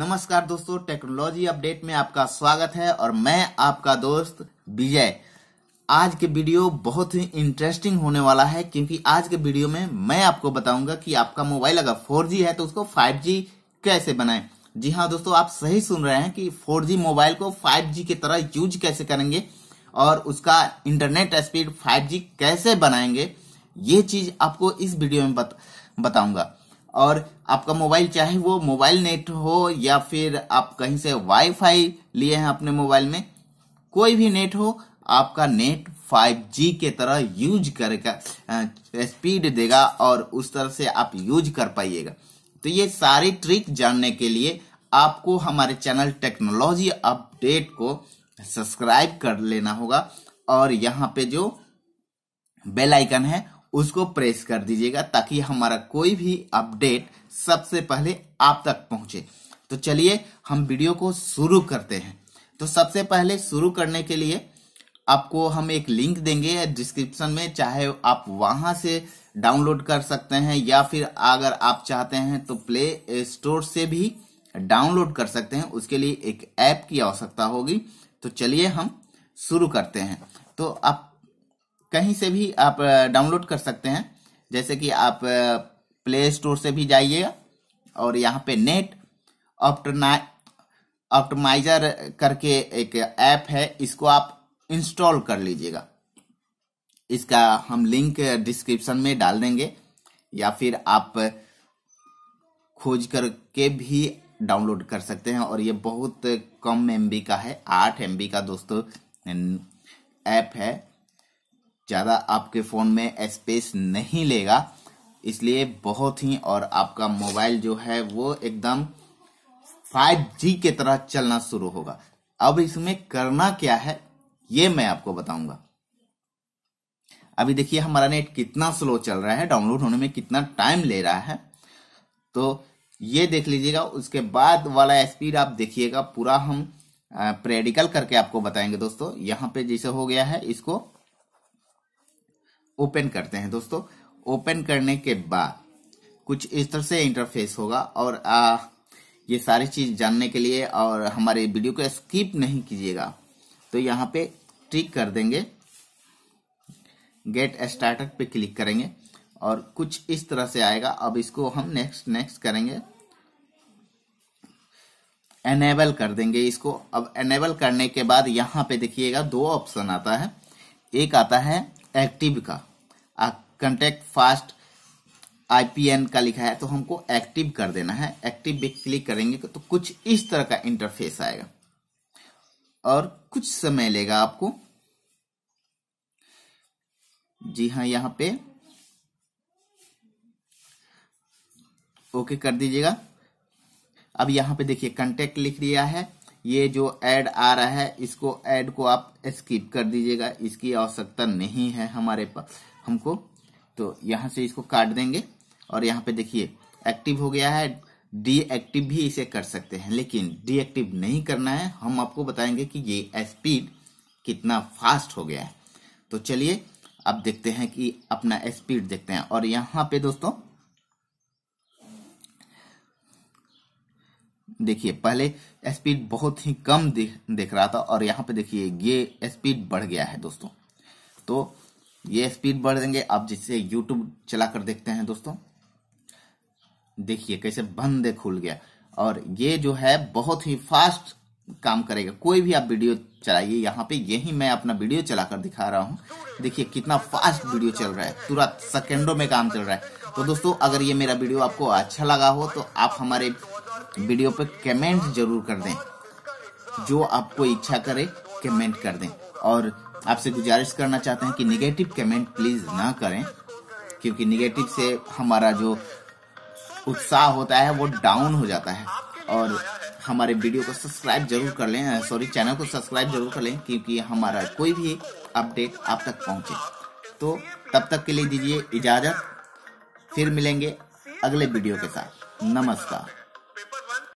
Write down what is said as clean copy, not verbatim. नमस्कार दोस्तों, technology update में आपका स्वागत है और मैं आपका दोस्त विजय। आज के वीडियो बहुत ही इंटरेस्टिंग होने वाला है क्योंकि आज के वीडियो में मैं आपको बताऊंगा कि आपका मोबाइल अगर 4G है तो उसको 5G कैसे बनाएं। जी हाँ दोस्तों, आप सही सुन रहे हैं कि 4G मोबाइल को 5G की तरह यूज कैसे करेंगे और उसका इंटरनेट स्पीड 5G कैसे बनाएंगे, ये चीज आपको इस वीडियो में बताऊंगा। और आपका मोबाइल चाहे वो मोबाइल नेट हो या फिर आप कहीं से वाईफाई लिए हैं अपने मोबाइल में, कोई भी नेट हो, आपका नेट 5G के तरह यूज करेगा, स्पीड देगा और उस तरह से आप यूज कर पाइएगा। तो ये सारी ट्रिक जानने के लिए आपको हमारे चैनल टेक्नोलॉजी अपडेट को सब्सक्राइब कर लेना होगा और यहाँ पे जो बेल आइकन है उसको प्रेस कर दीजिएगा ताकि हमारा कोई भी अपडेट सबसे पहले आप तक पहुंचे। तो चलिए हम वीडियो को शुरू करते हैं। तो सबसे पहले शुरू करने के लिए आपको हम एक लिंक देंगे डिस्क्रिप्शन में, चाहे आप वहां से डाउनलोड कर सकते हैं या फिर अगर आप चाहते हैं तो प्ले स्टोर से भी डाउनलोड कर सकते हैं। उसके लिए एक ऐप की आवश्यकता होगी। तो चलिए हम शुरू करते हैं। तो आप कहीं से भी आप डाउनलोड कर सकते हैं, जैसे कि आप प्ले स्टोर से भी जाइएगा और यहाँ पे नेट ऑप्टिमाइजर करके एक ऐप है, इसको आप इंस्टॉल कर लीजिएगा। इसका हम लिंक डिस्क्रिप्शन में डाल देंगे या फिर आप खोज करके भी डाउनलोड कर सकते हैं। और ये बहुत कम एमबी का है, 8 MB का दोस्तों ऐप है, ज़्यादा आपके फ़ोन में स्पेस नहीं लेगा, इसलिए बहुत ही, और आपका मोबाइल जो है वो एकदम 5G के तरह चलना शुरू होगा। अब इसमें करना क्या है ये मैं आपको बताऊंगा। अभी देखिए हमारा नेट कितना स्लो चल रहा है, डाउनलोड होने में कितना टाइम ले रहा है, तो ये देख लीजिएगा। उसके बाद वाला स्पीड आप देखिएगा, पूरा हम प्रैक्टिकल करके आपको बताएंगे दोस्तों। यहाँ पे जैसे हो गया है, इसको ओपन करते हैं दोस्तों। ओपन करने के बाद कुछ इस तरह से इंटरफेस होगा। और ये सारी चीज जानने के लिए और हमारे वीडियो को स्किप नहीं कीजिएगा। तो यहाँ पे क्लिक कर देंगे, गेट स्टार्टर पे क्लिक करेंगे और कुछ इस तरह से आएगा। अब इसको हम नेक्स्ट करेंगे, एनेबल कर देंगे इसको। अब एनेबल करने के बाद यहाँ पे देखिएगा दो ऑप्शन आता है, एक आता है एक्टिव का, कंटेक्ट फास्ट IPN का लिखा है, तो हमको एक्टिव कर देना है। एक्टिव पे क्लिक करेंगे तो कुछ इस तरह का इंटरफेस आएगा और कुछ समय लेगा आपको। जी हाँ, यहाँ पे ओके कर दीजिएगा। अब यहाँ पे देखिए कंटेक्ट लिख दिया है, ये जो ऐड आ रहा है इसको, ऐड को आप स्किप कर दीजिएगा, इसकी आवश्यकता नहीं है हमारे पास हमको। तो यहाँ से इसको काट देंगे और यहाँ पे देखिए एक्टिव हो गया है। डीएक्टिव भी इसे कर सकते हैं, लेकिन डीएक्टिव नहीं करना है। हम आपको बताएंगे कि ये स्पीड कितना फास्ट हो गया है। तो चलिए अब देखते हैं कि अपना स्पीड देखते हैं। और यहाँ पे दोस्तों देखिए पहले स्पीड बहुत ही कम दिख रहा था और यहाँ पे देखिए ये स्पीड बढ़ गया है दोस्तों। तो ये स्पीड बढ़ देंगे। आप जिससे YouTube चलाकर देखते हैं दोस्तों, देखिए कैसे बंद खुल गया। और ये जो है बहुत ही फास्ट काम करेगा, कोई भी आप वीडियो चलाइए। यहाँ पे यही मैं अपना वीडियो चलाकर दिखा रहा हूँ, देखिए कितना फास्ट वीडियो चल रहा है, तुरंत सेकेंडों में काम चल रहा है। तो दोस्तों अगर ये मेरा वीडियो आपको अच्छा लगा हो तो आप हमारे वीडियो पे कमेंट जरूर कर दें, जो आपको इच्छा करे कमेंट कर दें। और आपसे गुजारिश करना चाहते हैं कि निगेटिव कमेंट प्लीज ना करें, क्योंकि निगेटिव से हमारा जो उत्साह होता है वो डाउन हो जाता है। और हमारे वीडियो को सब्सक्राइब जरूर कर लें, चैनल को सब्सक्राइब जरूर कर लें, क्योंकि हमारा कोई भी अपडेट आप तक पहुंचे। तो तब तक के लिए दीजिए इजाजत, फिर मिलेंगे अगले वीडियो के साथ। नमस्कार।